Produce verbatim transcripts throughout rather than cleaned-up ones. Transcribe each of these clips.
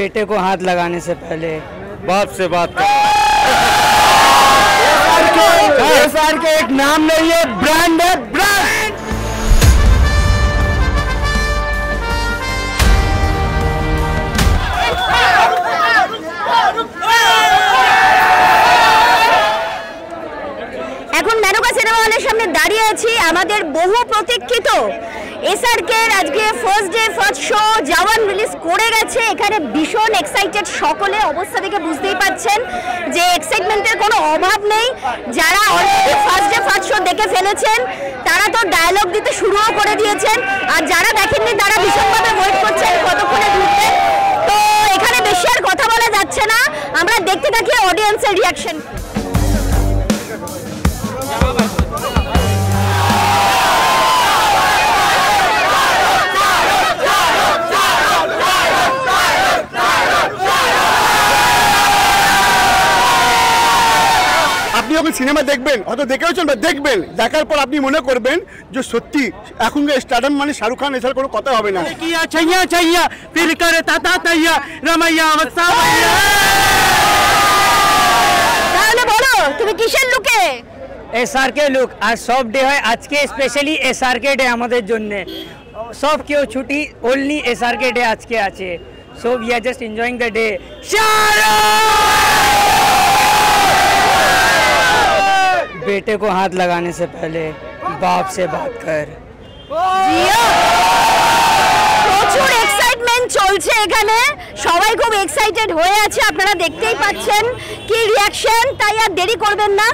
बेटे को हाथ लगाने से पहले बाप से बात करें। एस आर के एक नाम नहीं है, ब्रांड है, ब्रांड। এখন মেনকা সিনেমা হলের সামনে দাঁড়িয়ে আছি আমাদের বহু প্রতীক্ষিত এসআরকের আজকে first day first show Jawan release করে গেছে। এখানে ভীষণ এক্সাইটেড সকলে, অবস্থা থেকে বুঝতেই পাচ্ছেন যে এক্সাইটমেন্টের কোনো অভাব নেই। যারা already first day first show দেখে ফেলেছেন তারা তো ডায়লগ দিতে শুরুও করে দিয়েছেন, আর যারা দেখেননি তারা ভীষণভাবে ওয়েট করছেন কতক্ষণে ঢুকবে। তো এখানে বেশি আর কথা বলা যাচ্ছে না, আমরা দেখতে থাকি অডিয়েন্সের রিয়াকশন। সিনেমা দেখবেন হয়তো দেখেও চলবে, দেখবেন দেখার পর আপনি মনে করবেন যে সত্যি এখনকার স্টারডম মানে শাহরুখ খান, এছাড়া কোনো কথা হবে না। তাহলে বলো তুমি কিসের লুকে? SRK look. আর সব ডে হয় আজকে স্পেশালি এসআরকে ডে আমাদের জন্য, সব কেউ ছুটি, অনলি এসআরকে ডে আজকে আছে। So we are just enjoying the day. बेटे को हाथ लगाने से पहले बाप से बात कर। প্রচুর এক্সাইটমেন্ট চলছে এখানে, সবাই খুব এক্সাইটেড হয়ে আছে, আপনারা দেখতেই পাচ্ছেন কি রিয়াকশন। তাই আর দেরি করবেন না।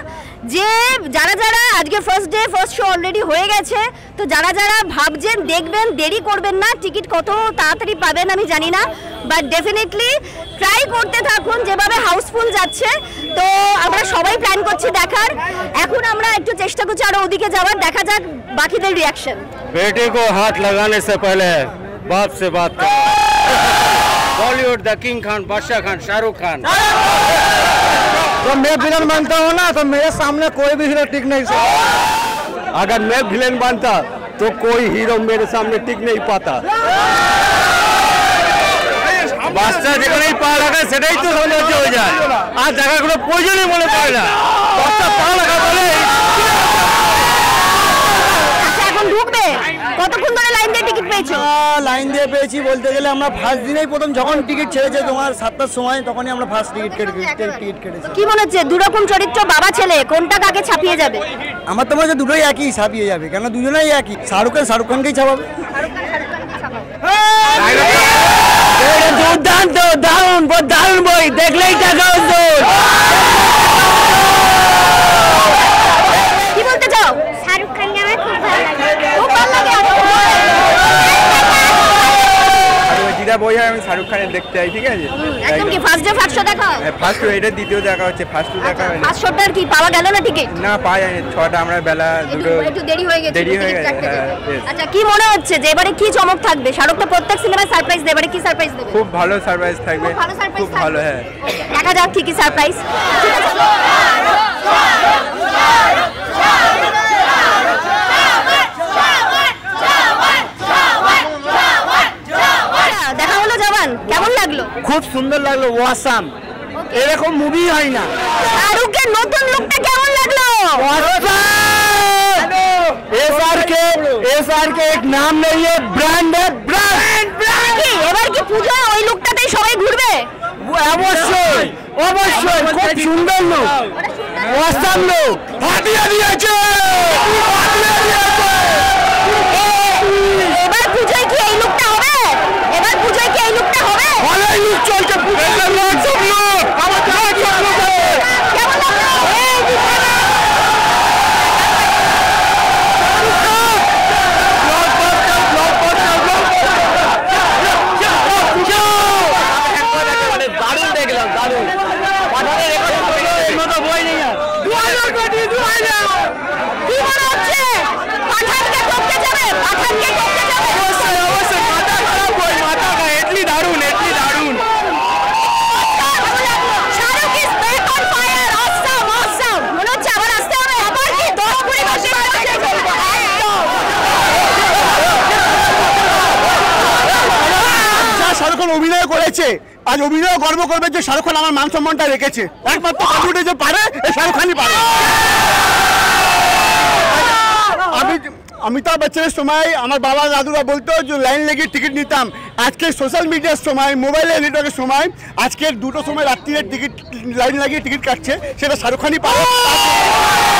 যে যারা যারা আজকে first day first show already হয়ে গেছে, তো যারা যারা ভাবছেন দেখবেন দেরি করবেন না। টিকিট কত তাড়াতাড়ি পাবেন আমি জানি না, বাট ডেফিনেটলি ট্রাই করতে থাকুন। যেভাবে হাউসফুল যাচ্ছে তো আমরা সবাই প্ল্যান করছি দেখার। এখন আমরা একটু চেষ্টা করছি আরো ওদিকে যাওয়ার, দেখা যাক বাকিদের রিয়াকশন। বেটে কো হাত লাগানে সে পহলে বাপ সে বাত কর। বলিউড দ্য কিং খান, বাদশাহ খান, শাহরুখ खान। तो मैं विलन मानता हूँ ना, तो मेरे सामने कोई भी हीरो टिक नहीं सकता। अगर मैं विलन मानता तो कोई हीरो मेरे सामने टिक नहीं पाता। बादशाह नहीं पार लगा सेटाई तो समझते हो जाए। आज जगह को पोजो नहीं बोले पार ना। बादशाह पार लगा बोले। अच्छा कौन ढूंढ पे? কতক্ষণ ধরে লাইন দিয়ে টিকিট পেয়েছো? লাইন দিয়ে পেয়েছি বলতে গেলে আমরা ফার্স্ট দিনেই প্রথম যখন টিকিট ছেড়েছে তোমার সাতটার সময় তখনই আমরা ফার্স্ট টিকিট কেটেছি। কি মনে হচ্ছে দুই রকম চরিত্র, বাবা ছেলে, কোনটা কাকে ছাপিয়ে যাবে? আমার তো মনে হচ্ছে দুটোই একই ছাপিয়ে যাবে, কেন দুজনেই একই। শাহরুখের শাহরুখ খানকেই ছাপাবে। দুর্দান্ত, দারুণ, দারুণ বই দেখলেই টাকা। কি বলতে চাও? শাহরুখ খানকে আমার খুব ভালো লাগে। খুব ভালো লাগে। শাহরুখ খানের দেখতে হয়, ঠিক আছে। খুব ভালো সারপ্রাইজ থাকবে, খুব ভালো। হ্যাঁ দেখা যাক কি কি সারপ্রাইজ। কেমন লাগলো? খুব সুন্দর লাগলো, ওয়াসাম। এরকম মুভি হয় না। শাহরুখের নতুন লুকটা কেমন লাগলো? এসআরকে, এসআরকে এক নাম নেই है, ব্র্যান্ড है, ব্র্যান্ড, ব্র্যান্ড। এবার কি পূজা ওই লুকটাতেই সবাই ঘুরবে? অবশ্যই, অবশ্যই। খুব সুন্দর লুক, ওয়াসাম লুক। হাতিয়া দিয়েছে, হাতিয়া দিয়েছে। এবার পূজা কি এই লুকটা হবে? এবার পূজা কি এই লুকটা হবে? ভালো লুক চলছে পূজা, লুক সব লুক আমার জানা সব লুক। কেমন লাগলো? এই দিশা ব্লক ব্লক ব্লক ব্লক পূজা। একবার একেবারে দারুণ দেখলাম, দারুণ। পাঠানে রেকর্ড হলো, এর মতো বই নেই আর। দুই হাজার কোটি, দুই হাজার। কি মনে হচ্ছে? शाहरुख खान मान सम्मान रेखेছে একমাত্র কাজুটে যে পারে এই শাহরুখ খানই পারে। अमिताभ बच्चन समय बाबा दादुरा बोलतो जो लाइन लेके टिकिट निताम आज के सोशल मीडिया समय मोबाइल नेटवर्क समय आज के दुटो समय रात टिकिट लाइन लागिए टिकिट काटছে সেটা শাহরুখ খানই পারে।